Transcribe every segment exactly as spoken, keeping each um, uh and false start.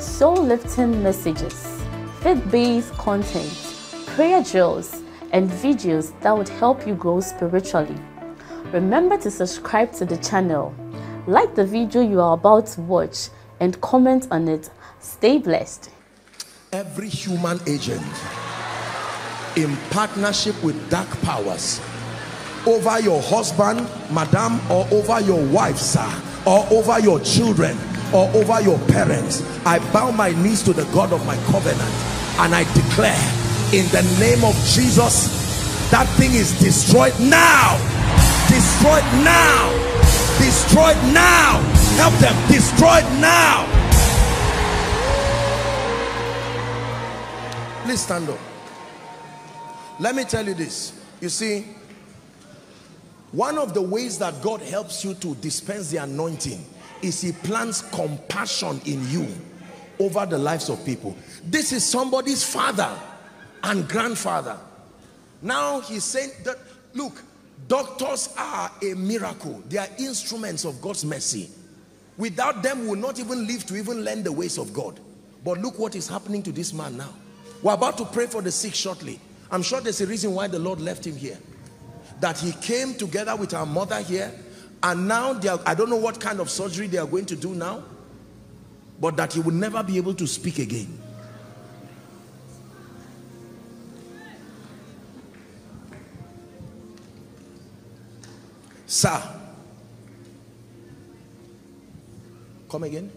soul-lifting messages, faith-based content, prayer drills, and videos that would help you grow spiritually. Remember to subscribe to the channel, like the video you are about to watch, and comment on it. Stay blessed. Every human agent in partnership with dark powers over your husband, madam, or over your wife, sir, or over your children, or over your parents, I bow my knees to the God of my covenant and I declare in the name of Jesus, that thing is destroyed now, destroyed now, destroyed now. Help them, destroyed now. Please stand up. Let me tell you this. You see, one of the ways that God helps you to dispense the anointing is he plants compassion in you over the lives of people. This is somebody's father and grandfather. Now he's saying that, look, doctors are a miracle. They are instruments of God's mercy. Without them, we will not even live to even learn the ways of God. But look what is happening to this man now. We're about to pray for the sick shortly. I'm sure there's a reason why the Lord left him here. That he came together with our mother here, and now they are, I don't know what kind of surgery they are going to do now, but that he will never be able to speak again. Sir, come again.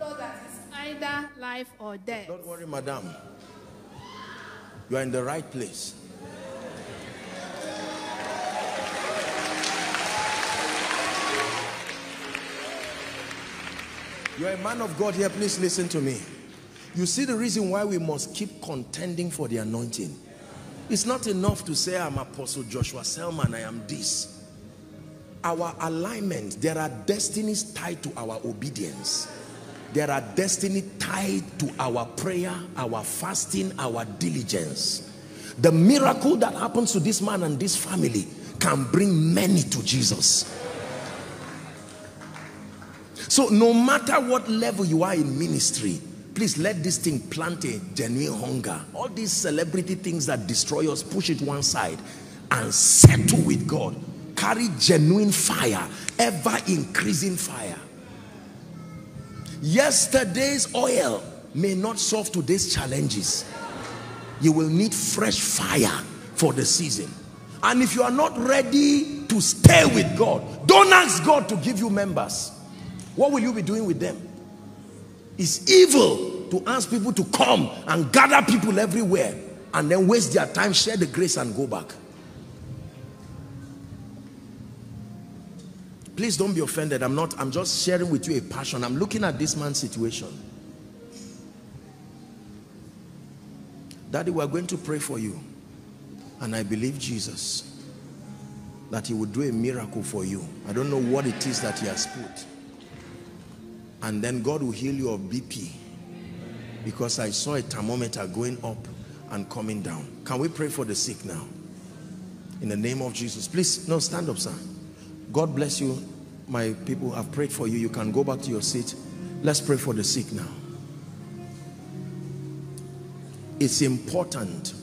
So that is either life or death. Don't worry, madam. You are in the right place. You're a man of God here, please listen to me. You see the reason why we must keep contending for the anointing. It's not enough to say I'm Apostle Joshua Selman, I am this. Our alignment, there are destinies tied to our obedience. There are destinies tied to our prayer, our fasting, our diligence. The miracle that happens to this man and this family can bring many to Jesus. So no matter what level you are in ministry, please let this thing plant a genuine hunger. All these celebrity things that destroy us, push it one side and settle with God. Carry genuine fire, ever increasing fire. Yesterday's oil may not solve today's challenges. You will need fresh fire for the season. And if you are not ready to stay with God, don't ask God to give you members. What will you be doing with them? It's evil to ask people to come and gather people everywhere and then waste their time, share the grace and go back. Please don't be offended. I'm not, I'm just sharing with you a passion. I'm looking at this man's situation. Daddy, we're going to pray for you. And I believe Jesus that he would do a miracle for you. I don't know what it is that he has put. And then God will heal you of B P, because I saw a thermometer going up and coming down. Can we pray for the sick now? In the name of Jesus. Please, no, stand up, sir. God bless you. My people have prayed for you. You can go back to your seat. Let's pray for the sick now. It's important.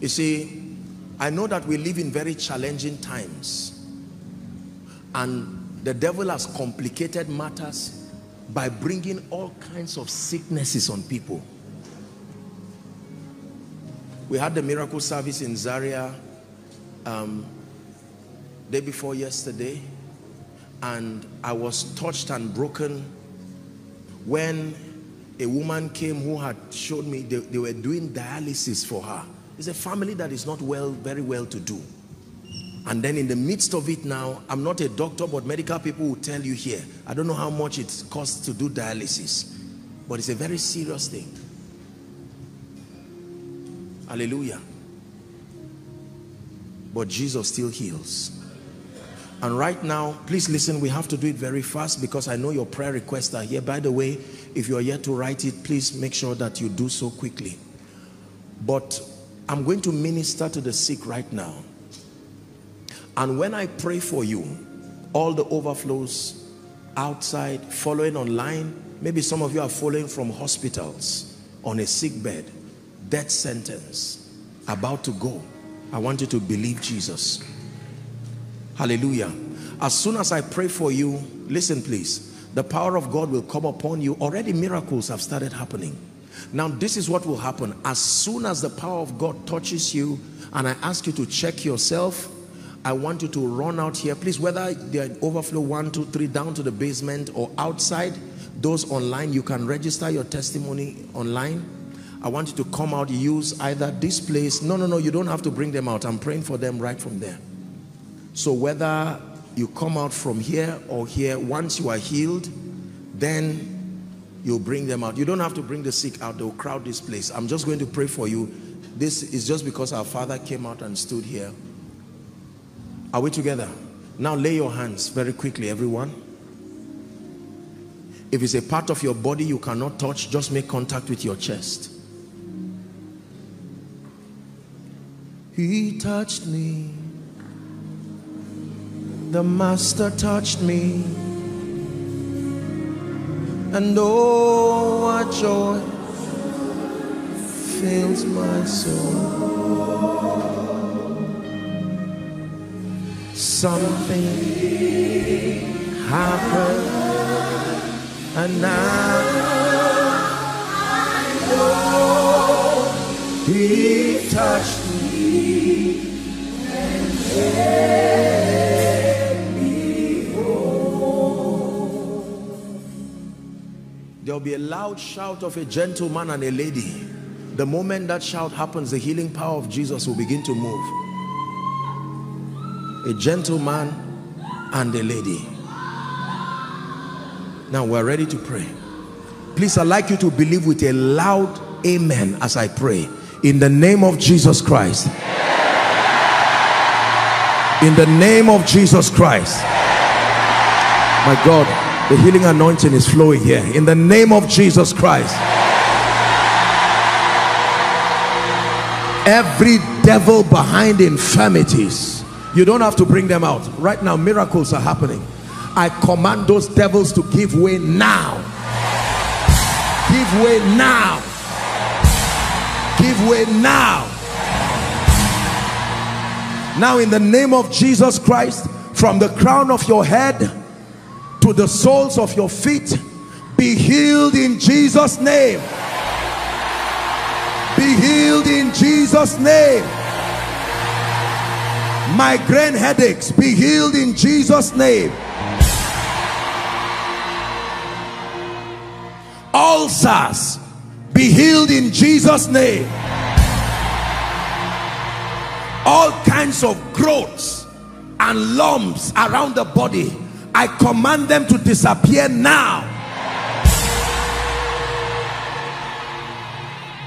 You see, I know that we live in very challenging times. And the devil has complicated matters by bringing all kinds of sicknesses on people. We had the miracle service in Zaria um, day before yesterday, and I was touched and broken when a woman came who had showed me they, they were doing dialysis for her. It's a family that is not well, very well to do. And then in the midst of it now, I'm not a doctor, but medical people will tell you here, I don't know how much it costs to do dialysis. But it's a very serious thing. Hallelujah. But Jesus still heals. And right now, please listen, we have to do it very fast because I know your prayer requests are here. By the way, if you are yet to write it, please make sure that you do so quickly. But I'm going to minister to the sick right now. And when I pray for you, all the overflows outside, following online, maybe some of you are following from hospitals, on a sick bed, death sentence, about to go. I want you to believe Jesus. Hallelujah. As soon as I pray for you, listen please, the power of God will come upon you. Already miracles have started happening. Now this is what will happen. As soon as the power of God touches you, and I ask you to check yourself, I want you to run out here. Please, whether they're in overflow one, two, three, down to the basement or outside, those online, you can register your testimony online. I want you to come out, use either this place. No, no, no, you don't have to bring them out. I'm praying for them right from there. So whether you come out from here or here, once you are healed, then you bring them out. You don't have to bring the sick out. They'll crowd this place. I'm just going to pray for you. This is just because our Father came out and stood here. Are we together? Now lay your hands very quickly, everyone. If it's a part of your body you cannot touch, just make contact with your chest. He touched me. The Master touched me. And oh, what joy fills my soul. Something happened. And now I know He touched me and made me whole. There will be a loud shout of a gentleman and a lady. The moment that shout happens, the healing power of Jesus will begin to move. A gentleman and a lady. Now we're ready to pray. Please, I'd like you to believe with a loud amen as I pray. In the name of Jesus Christ. In the name of Jesus Christ. My God, the healing anointing is flowing here. In the name of Jesus Christ. Every devil behind infirmities. You don't have to bring them out. Right now, miracles are happening. I command those devils to give way now. Give way now. Give way now. Now in the name of Jesus Christ, from the crown of your head to the soles of your feet, be healed in Jesus' name. Be healed in Jesus' name. Migraine headaches, be healed in Jesus' name. Ulcers, be healed in Jesus' name. All kinds of growths and lumps around the body, I command them to disappear now.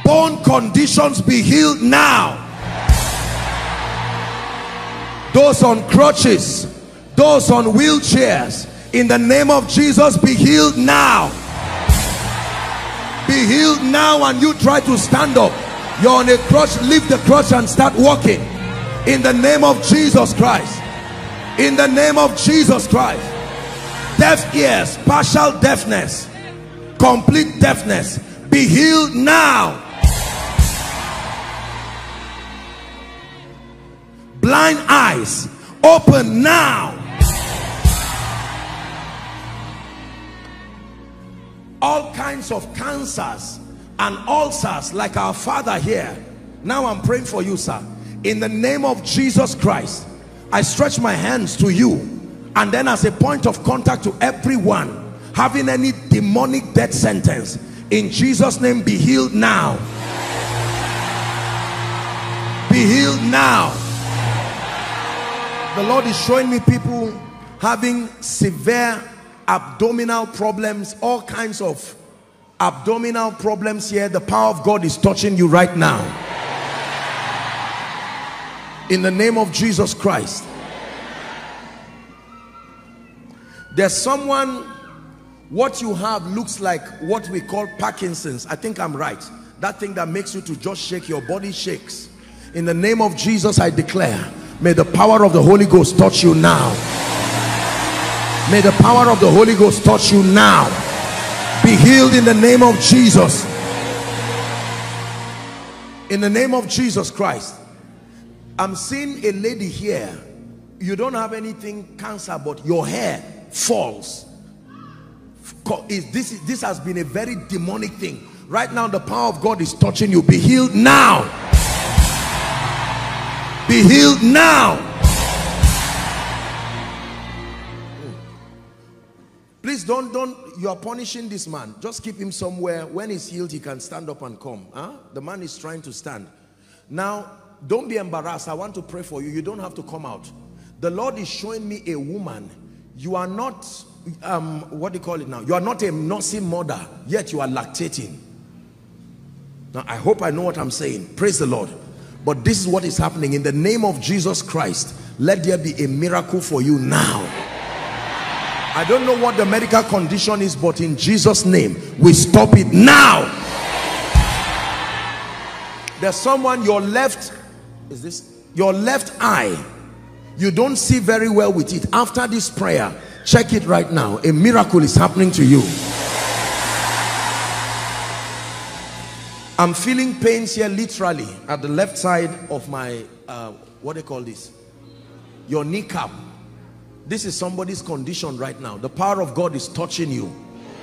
Bone conditions, be healed now. Those on crutches, those on wheelchairs, in the name of Jesus, be healed now. Be healed now. And you try to stand up, you're on a crutch, leave the crutch and start walking. In the name of Jesus Christ. In the name of Jesus Christ. Deaf ears, partial deafness, complete deafness, be healed now. Blind eyes, open now. All kinds of cancers and ulcers, like our father here. Now I'm praying for you, sir. In the name of Jesus Christ, I stretch my hands to you, and then as a point of contact to everyone having any demonic death sentence, in Jesus' name, be healed now. Be healed now. The Lord is showing me people having severe abdominal problems, all kinds of abdominal problems here, the power of God is touching you right now. In the name of Jesus Christ. There's someone, what you have looks like what we call Parkinson's. I think I'm right. That thing that makes you to just shake, your body shakes. In the name of Jesus, I declare, may the power of the Holy Ghost touch you now. May the power of the Holy Ghost touch you now. Be healed in the name of Jesus. In the name of Jesus Christ. I'm seeing a lady here. You don't have anything cancer, but your hair falls. This, this has been a very demonic thing. Right now, the power of God is touching you. Be healed now. Be healed now. Please don't, don't, you are punishing this man. Just keep him somewhere. When he's healed, he can stand up and come. Huh? The man is trying to stand. Now, don't be embarrassed. I want to pray for you. You don't have to come out. The Lord is showing me a woman. You are not, um, what do you call it now? You are not a nursing mother, yet you are lactating. Now, I hope I know what I'm saying. Praise the Lord. But this is what is happening. In the name of Jesus Christ, let there be a miracle for you now. I don't know what the medical condition is, but in Jesus' name, we stop it now. There's someone, your left, is this? Your left eye, you don't see very well with it. After this prayer, check it right now. A miracle is happening to you. I'm feeling pains here literally at the left side of my, uh, what do you call this? Your kneecap. This is somebody's condition right now. The power of God is touching you.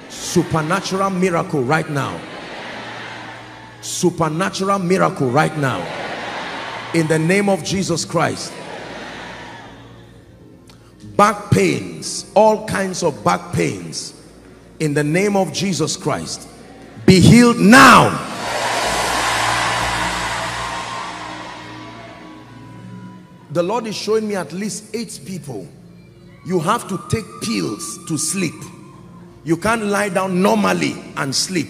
Supernatural miracle right now. Supernatural miracle right now. In the name of Jesus Christ. Back pains, all kinds of back pains. In the name of Jesus Christ. Be healed now. The Lord is showing me at least eight people. You have to take pills to sleep. You can't lie down normally and sleep.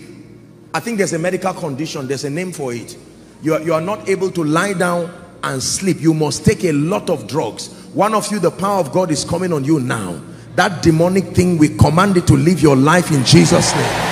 I think there's a medical condition. There's a name for it. You are, you are not able to lie down and sleep. You must take a lot of drugs. One of you, the power of God is coming on you now. That demonic thing, we command it to live your life in Jesus' name.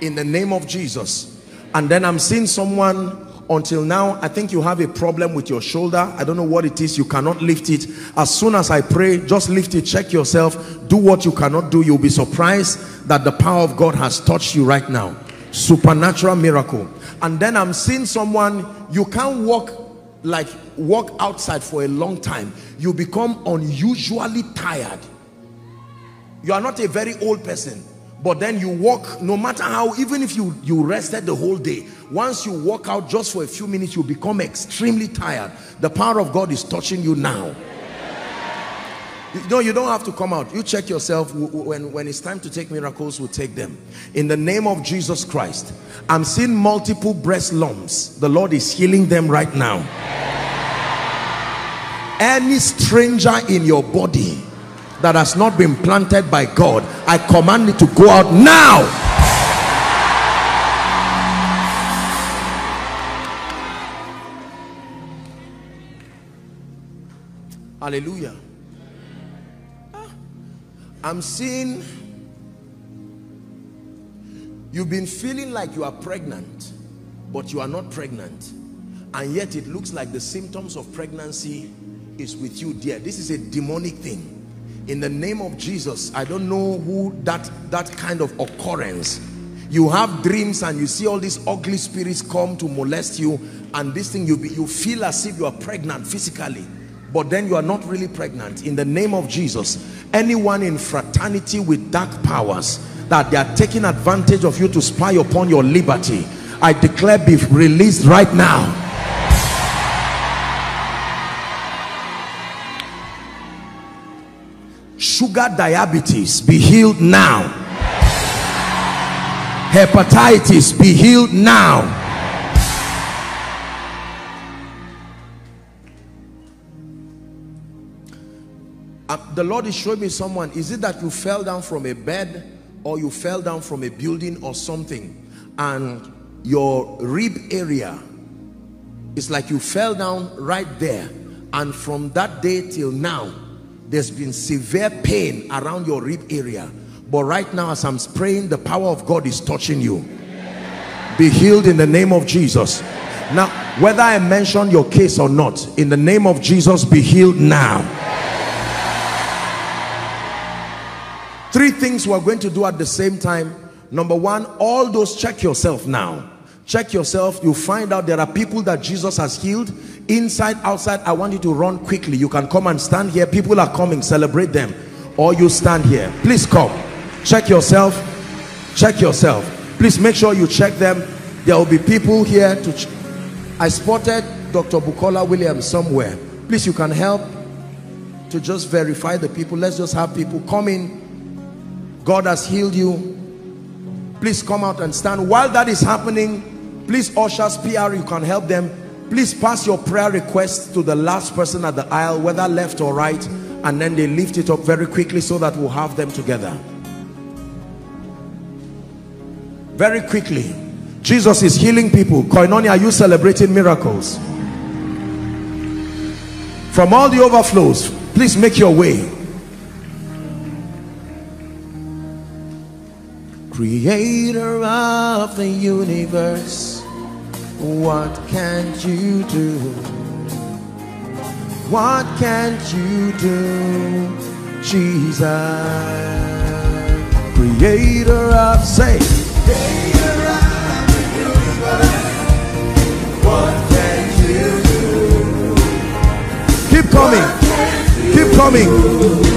In the name of Jesus. And then I'm seeing someone... Until now, I think you have a problem with your shoulder. I don't know what it is. You cannot lift it. As soon as I pray, just lift it. Check yourself. Do what you cannot do. You'll be surprised that the power of God has touched you right now. Supernatural miracle. And then I'm seeing someone, you can't walk, like walk outside for a long time. You become unusually tired. You are not a very old person. But then you walk, no matter how, even if you, you rested the whole day, once you walk out just for a few minutes, you become extremely tired. The power of God is touching you now. You know, you don't have to come out. You check yourself. When, when it's time to take miracles, we'll take them. In the name of Jesus Christ, I'm seeing multiple breast lumps. The Lord is healing them right now. Any stranger in your body that has not been planted by God, I command it to go out now. Hallelujah. I'm seeing you've been feeling like you are pregnant, but you are not pregnant, and yet it looks like the symptoms of pregnancy is with you, dear. This is a demonic thing. In the name of Jesus, I don't know who that, that kind of occurrence. You have dreams and you see all these ugly spirits come to molest you, and this thing, you, be, you feel as if you are pregnant physically, but then you are not really pregnant. In the name of Jesus, anyone in fraternity with dark powers, that they are taking advantage of you to spy upon your liberty, I declare be released right now. Sugar diabetes, be healed now. Hepatitis, be healed now. Uh, the Lord is showing me someone. Is it that you fell down from a bed or you fell down from a building or something, and your rib area, it's like you fell down right there, and from that day till now there's been severe pain around your rib area, but right now as I'm praying, the power of God is touching you. Be healed in the name of Jesus. Now, whether I mention your case or not, in the name of Jesus, be healed now. Three things we're going to do at the same time. Number one, all those, check yourself now. Check yourself. You find out there are people that Jesus has healed, inside, outside. I want you to run quickly. You can come and stand here. People are coming. Celebrate them. Or you stand here. Please come. Check yourself. Check yourself. Please make sure you check them. There will be people here to check. I spotted Doctor Bukola Williams somewhere. Please, you can help to just verify the people. Let's just have people come in. God has healed you. Please come out and stand. While that is happening, please, ushers, P R, you can help them. Please pass your prayer request to the last person at the aisle, whether left or right, and then they lift it up very quickly so that we'll have them together. Very quickly. Jesus is healing people. Koinonia, are you celebrating miracles? From all the overflows, please make your way. Creator of the universe, what can't you do? What can't you do, Jesus? Creator of faith, creator of the universe, what can you do? Keep coming, keep coming.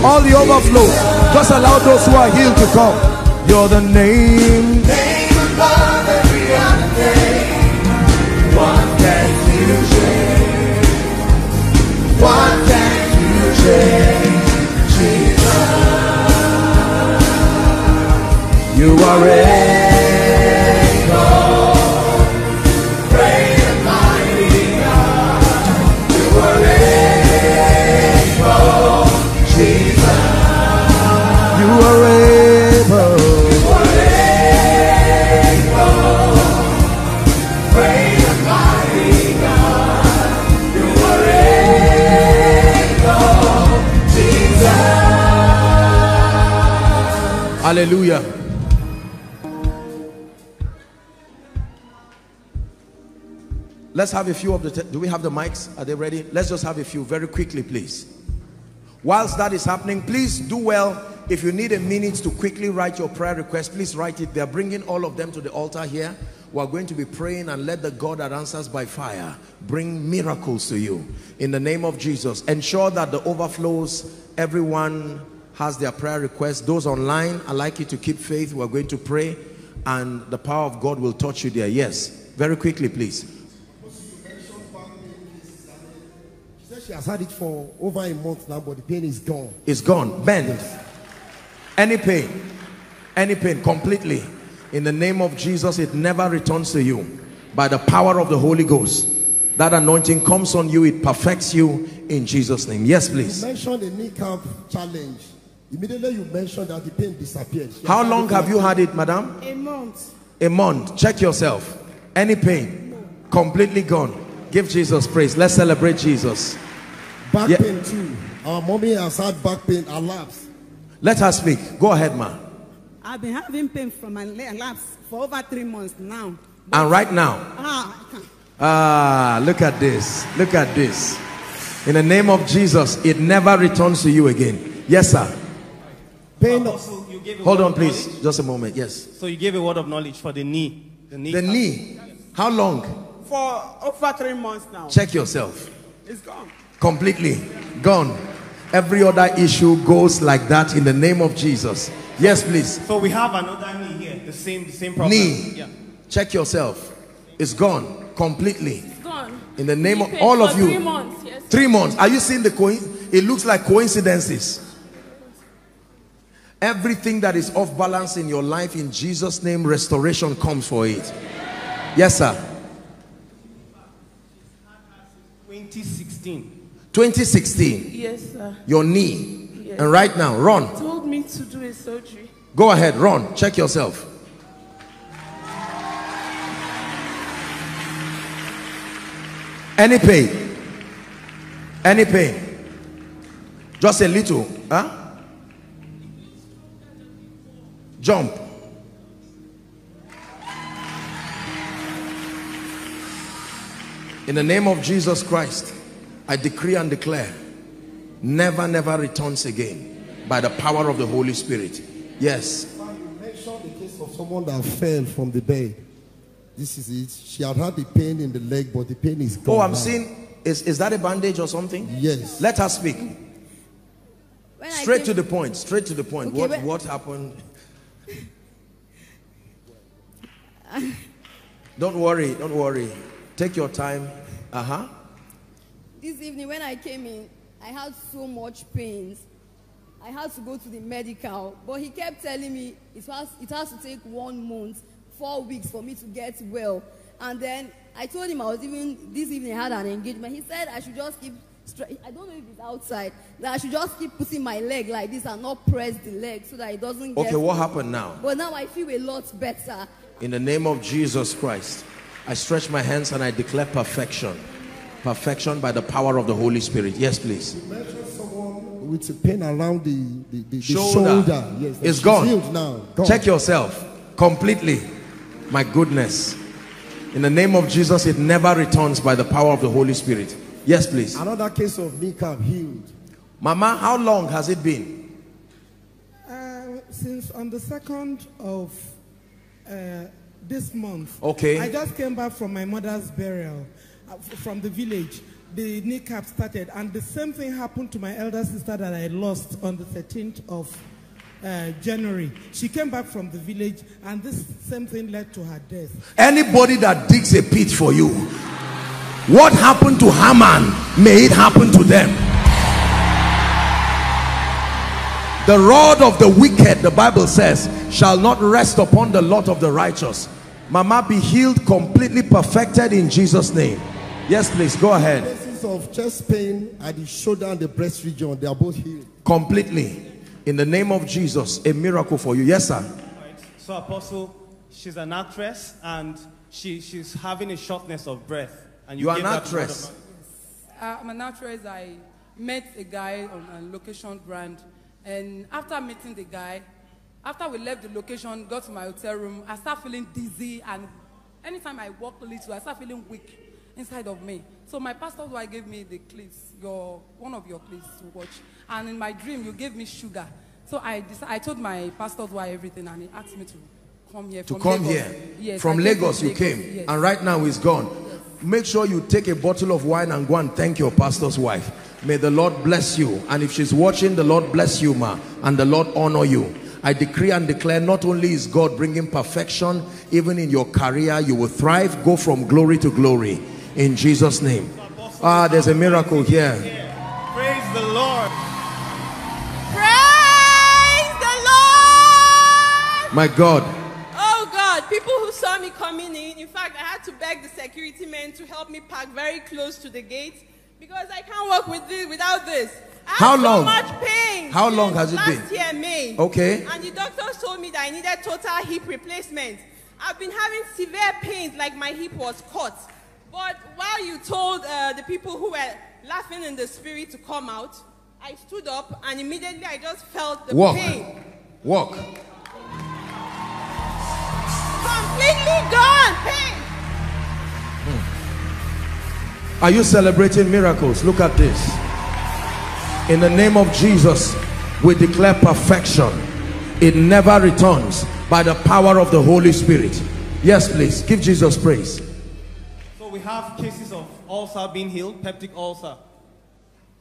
All the overflow, just allow those who are healed to come. You're the name, name above every other name. What can you change? What can you change, Jesus? You are able, great and mighty God. You are able, Jesus. You are able. Hallelujah. Let's have a few of the, do we have the mics? Are they ready? Let's just have a few very quickly, please. Whilst that is happening, please do well. If you need a minute to quickly write your prayer request, please write it. They're bringing all of them to the altar here. We're going to be praying, and let the God that answers by fire bring miracles to you. In the name of Jesus, ensure that the overflows, everyone has their prayer request. Those online, I like you to keep faith. We're going to pray and the power of God will touch you there. Yes, very quickly, please. She said she has had it for over a month now, but the pain is gone. It's gone. Bend. Yes. Any pain, any pain, completely. In the name of Jesus, it never returns to you. By the power of the Holy Ghost, that anointing comes on you, it perfects you in Jesus' name. Yes, please. You mentioned the knee cap challenge. Immediately you mentioned that the pain disappeared. She How long have you had it, madam? A month. A month. Check yourself. Any pain? No. Completely gone. Give Jesus praise. Let's celebrate Jesus. Back yeah. pain too. Our mommy has had back pain, her laps. Let her speak. Go ahead, ma. I've been having pain from my laps for over three months now. But and right now? Ah, I can't. Ah, look at this. Look at this. In the name of Jesus, it never returns to you again. Yes, sir. Pain. Also, you gave a Hold on, please. Knowledge. Just a moment. Yes. So you gave a word of knowledge for the knee. The knee. The knee. Yes. How long? For over three months now. Check yourself. It's gone. Completely gone. Every other issue goes like that in the name of Jesus. Yes, please. So we have another knee here. The same, the same problem. Knee. Yeah. Check yourself. It's gone completely. It's gone. In the knee name of all of you. Three months. Yes. Three months. Are you seeing the coinc? It looks like coincidences. Everything that is off balance in your life, in Jesus' name, restoration comes for it. Yes, sir. twenty sixteen. twenty sixteen. Yes, sir. Your knee. Yes. And right now, run. He told me to do a surgery. Go ahead, run, check yourself. Any pain? Any pain? Just a little, huh? Jump. In the name of Jesus Christ, I decree and declare, never, never returns again by the power of the Holy Spirit. Yes. You mentioned the case of someone that fell from the bed. This is it. She had had the pain in the leg, but the pain is gone. Oh, I'm seeing. Is, is that a bandage or something? Yes. Let her speak. When straight came, to the point. Straight to the point. Okay, what, when, what happened? Don't worry. Don't worry. Take your time. Uh-huh. This evening when I came in, I had so much pain. I had to go to the medical. But he kept telling me it has, it has to take one month. Four weeks for me to get well. And then I told him I was even, this evening I had an engagement. He said I should just keep, I don't know if it's outside, that I should just keep putting my leg like this and not press the leg so that it doesn't get. Okay, what happened now? But now I feel a lot better. In the name of Jesus Christ, I stretch my hands and I declare perfection. Perfection by the power of the Holy Spirit. Yes, please. You mentioned someone with a pain around the, the, the, the shoulder. shoulder. Yes, it's gone. Now. gone. Check yourself completely. My goodness. In the name of Jesus, it never returns by the power of the Holy Spirit. Yes, please. Another case of kneecap healed. Mama, how long has it been? Uh, since on the second of uh, this month. Okay. I just came back from my mother's burial, uh, from the village. The kneecap started. And the same thing happened to my elder sister that I lost on the thirteenth of Uh, January. She came back from the village and this same thing led to her death. Anybody that digs a pit for you, what happened to Haman, may it happen to them. The rod of the wicked, the Bible says, shall not rest upon the lot of the righteous. Mama, be healed, completely perfected in Jesus' name. Yes, please, go ahead. Cases of chest pain at the shoulder and the breast region, they are both healed. Completely. In the name of Jesus, a miracle for you. Yes, sir. Right. So, Apostle, she's an actress and she, she's having a shortness of breath. And you, you are an actress? Yes. Uh, I'm an actress. I met a guy on a location brand. And after meeting the guy, after we left the location, got to my hotel room, I start feeling dizzy. And anytime I walk a little, I start feeling weak inside of me. So my pastor who I gave me the clips, your one of your clips to watch, and in my dream you gave me sugar. So I decided, I told my pastor why everything, and he asked me to come here. To come Lagos. here. Yes. From Lagos, Lagos you came, yes. And right now he's gone. Yes. Make sure you take a bottle of wine and go and thank your pastor's wife. May the Lord bless you, and if she's watching, the Lord bless you, ma, and the Lord honor you. I decree and declare, not only is God bringing perfection, even in your career you will thrive, go from glory to glory. In Jesus' name. Ah, there's a miracle here. Praise the Lord. Praise the Lord. My God. Oh God, people who saw me coming in, in fact, I had to beg the security men to help me park very close to the gate because I can't walk with this, without this. I How long? So much pain. How long has it been? Last year, May. Okay. And the doctors told me that I needed total hip replacement. I've been having severe pains, like my hip was cut. But while you told uh, the people who were laughing in the spirit to come out, I stood up and immediately I just felt the Walk. pain. Walk. Completely gone, pain. Hmm. Are you celebrating miracles? Look at this. In the name of Jesus, we declare perfection. It never returns by the power of the Holy Spirit. Yes, please. Give Jesus praise. We have cases of ulcer being healed, peptic ulcer.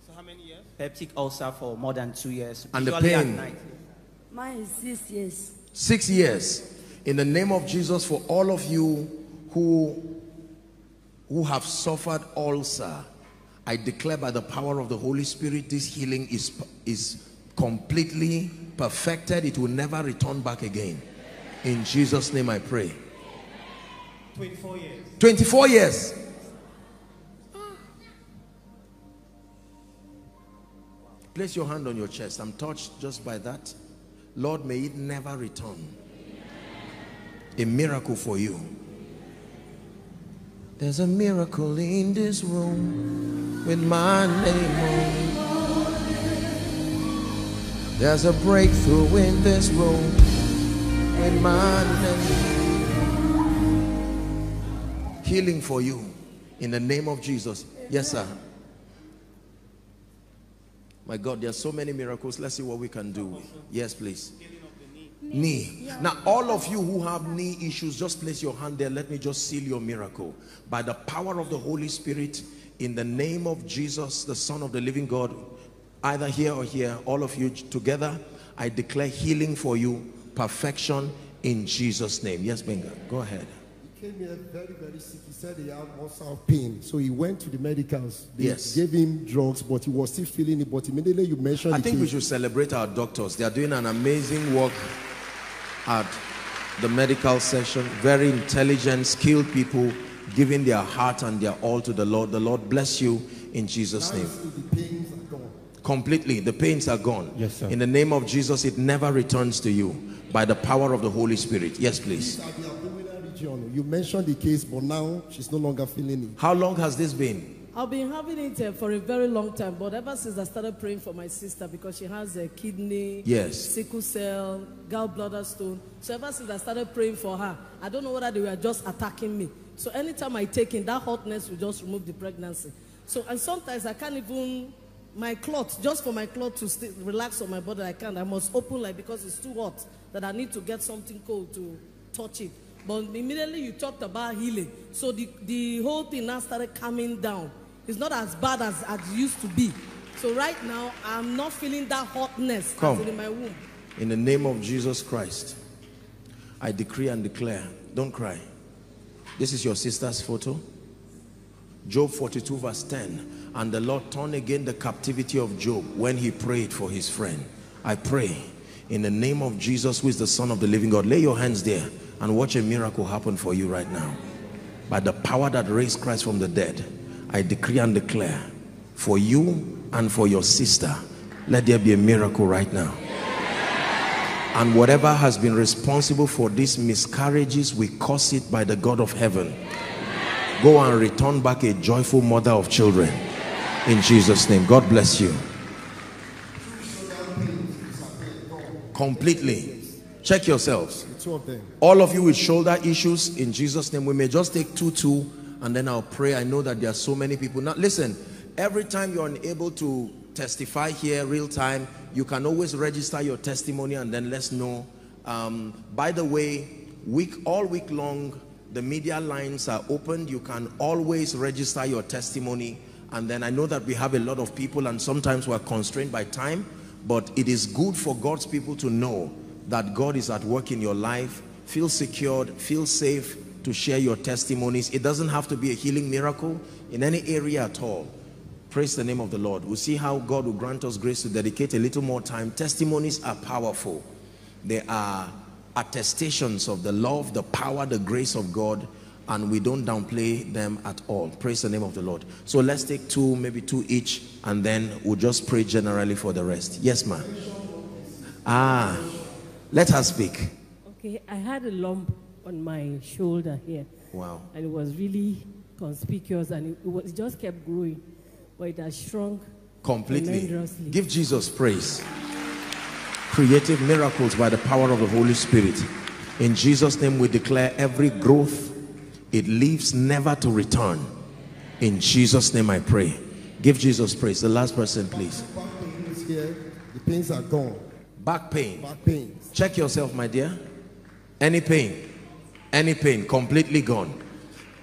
So how many years? Peptic ulcer for more than two years. And the pain? Mine is six years. Six years. In the name of Jesus, for all of you who, who have suffered ulcer, I declare by the power of the Holy Spirit, this healing is, is completely perfected. It will never return back again. In Jesus' name I pray. twenty-four years. twenty-four years. Place your hand on your chest. I'm touched just by that. Lord, may it never return. A miracle for you. There's a miracle in this room with my name on it. There's a breakthrough in this room with my name. Healing for you in the name of Jesus. Yes, sir. My God, there are so many miracles. Let's see what we can do. Yes, please. Knee. Now, all of you who have knee issues, just place your hand there. Let me just seal your miracle by the power of the Holy Spirit in the name of Jesus, the Son of the living God. Either here or here, all of you together, I declare healing for you, perfection in Jesus' name. Yes, Benga, go ahead. He came here very, very sick. He said he had muscle pain, so he went to the medicals. They yes. gave him drugs, but he was still feeling it. But immediately you mentioned, I think we should celebrate our doctors. They are doing an amazing work at the medical session. Very intelligent, skilled people, giving their heart and their all to the Lord. The Lord bless you in Jesus' name. The pains are gone. Completely, the pains are gone. Yes, sir. In the name of Jesus, it never returns to you by the power of the Holy Spirit. Yes, please. You mentioned the case, but now she's no longer feeling it. How long has this been? I've been having it uh, for a very long time, but ever since I started praying for my sister, because she has a kidney, yes, sickle cell, gallbladder stone. So ever since I started praying for her, I don't know whether they were just attacking me. So anytime I take in, that hotness will just remove the pregnancy. So, and sometimes I can't even, my clot, just for my clot to stay, relax on my body, I can't. I must open like, because it's too hot, that I need to get something cold to touch it. But immediately you talked about healing. So the, the whole thing now started coming down. It's not as bad as, as it used to be. So right now, I'm not feeling that hotness in my womb. In the name of Jesus Christ, I decree and declare, don't cry. This is your sister's photo. Job forty-two verse ten. And the Lord turned again the captivity of Job when he prayed for his friend. I pray in the name of Jesus, who is the Son of the living God. Lay your hands there and watch a miracle happen for you right now. By the power that raised Christ from the dead, I decree and declare for you and for your sister, let there be a miracle right now. And whatever has been responsible for these miscarriages, we curse it by the God of heaven. Go and return back a joyful mother of children. In Jesus' name, God bless you. Completely. Check yourselves. All of you with shoulder issues, in Jesus' name, we may just take two, two, and then I'll pray. I know that there are so many people. Now, listen, every time you're unable to testify here real time, you can always register your testimony and then let's know. Um, by the way, week all week long, the media lines are opened. You can always register your testimony. And then I know that we have a lot of people and sometimes we're constrained by time, but it is good for God's people to know that God is at work in your life. Feel secured, feel safe to share your testimonies. It doesn't have to be a healing miracle in any area at all. Praise the name of the Lord. We'll see how God will grant us grace to dedicate a little more time. Testimonies are powerful. They are attestations of the love, the power, the grace of God, and we don't downplay them at all. Praise the name of the Lord. So let's take two, maybe two each, and then we'll just pray generally for the rest. Yes, ma'am. Ah. Let her speak. Okay, I had a lump on my shoulder here. Wow. And it was really conspicuous and it, it, was, it just kept growing. But it has shrunk completely. Give Jesus praise. Creative miracles by the power of the Holy Spirit. In Jesus' name we declare every growth, it leaves never to return. In Jesus' name I pray. Give Jesus praise. The last person, please. The pains are gone. Back pain. Back pain. Check yourself, my dear. Any pain, any pain, completely gone.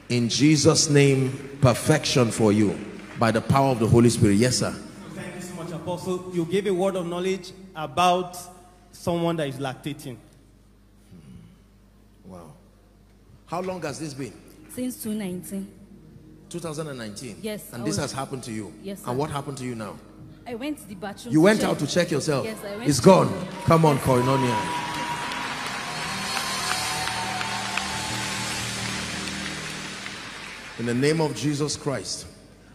In Jesus' name, perfection for you by the power of the Holy Spirit. Yes, sir. Thank you so much, Apostle. You gave a word of knowledge about someone that is lactating. Wow. How long has this been? Since twenty nineteen. two thousand nineteen? Yes. And this has happened to you? Yes, sir. And what happened to you now? I went to the bathroom. You went check. out to check yourself? Yes, I went. It's gone. Come on, Koinonia. In the name of Jesus Christ,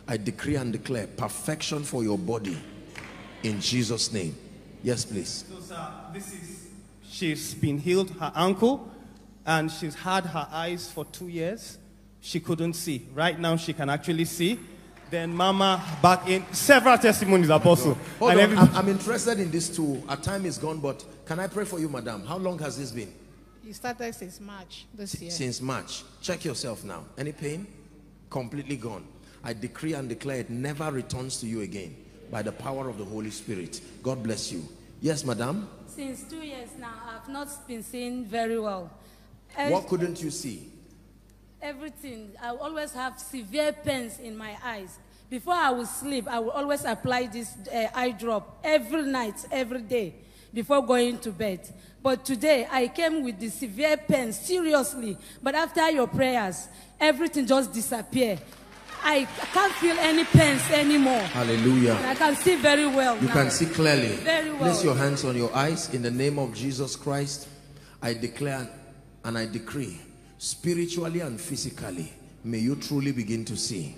I decree and declare perfection for your body in Jesus' name. Yes, please. sir, this is, she's been healed her ankle, and she's had her eyes for two years. She couldn't see. Right now, she can actually see. Then Mama back in. Several testimonies, Apostle. Hold and on. Every... I'm, I'm interested in this too. Our time is gone, but can I pray for you, madam? How long has this been? You started since March this year. Since March. Check yourself now. Any pain? Completely gone. I decree and declare it never returns to you again by the power of the Holy Spirit. God bless you. Yes, madam? Since two years now, I've not been seeing very well. Every... What couldn't you see? Everything. I always have severe pains in my eyes. Before I will sleep, I will always apply this uh, eye drop every night, every day, before going to bed. But today, I came with the severe pain, seriously. But after your prayers, everything just disappeared. I can't feel any pains anymore. Hallelujah. And I can see very well. You now. Can see clearly. Very well. Place your hands on your eyes. In the name of Jesus Christ, I declare and I decree, spiritually and physically, may you truly begin to see.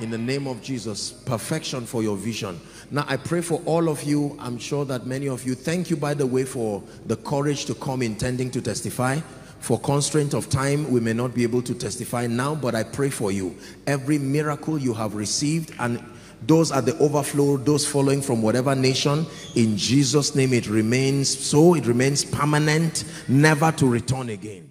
In the name of Jesus, perfection for your vision. Now, I pray for all of you. I'm sure that many of you, thank you, by the way, for the courage to come intending to testify. For constraint of time, we may not be able to testify now, but I pray for you. Every miracle you have received, and those at the overflow, those following from whatever nation, in Jesus' name it remains so. It remains permanent, never to return again.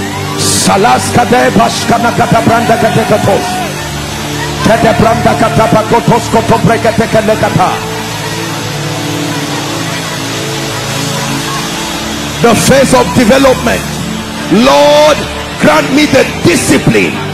Salaskade Bashkana Katabranda Katekatos Katabranda Katabakotos Kotobrekatekanekata. The phase of development. Lord, grant me the discipline